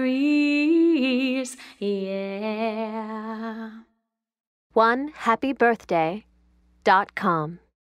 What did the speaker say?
memories, yeah. onehappybirthday.com